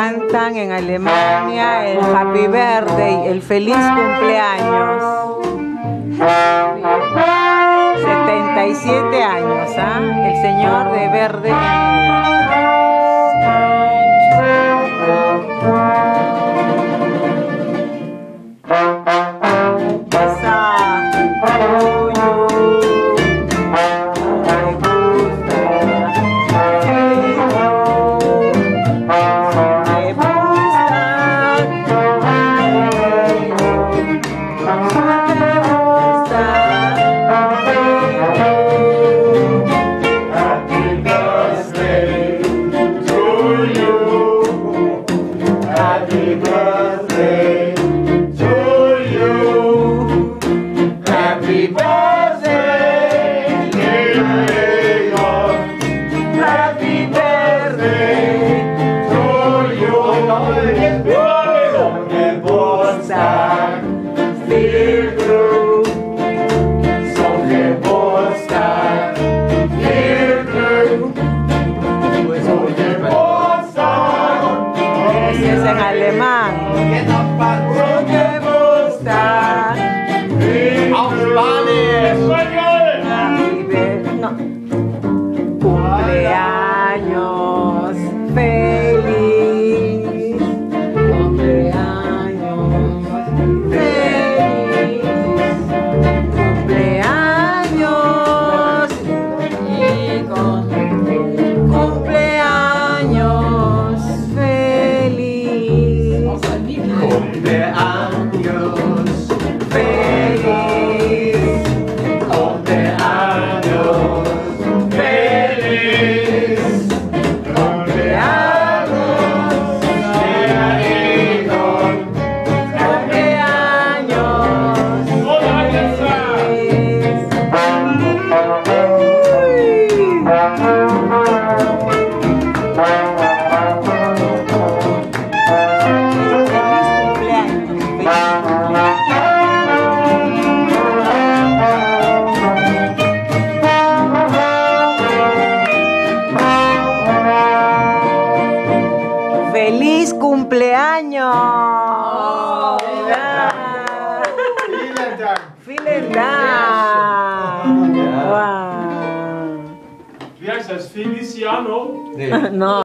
cantan en Alemania el Happy Birthday, el feliz cumpleaños. 77 años, ¿eh? El señor de verde. ¡Feliz cumpleaños! Oh, ¡vielen Dank! ¡Vielen Dank! ¡Wow! ¿Qué haces? ¿Feliz año? No.